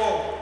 forward.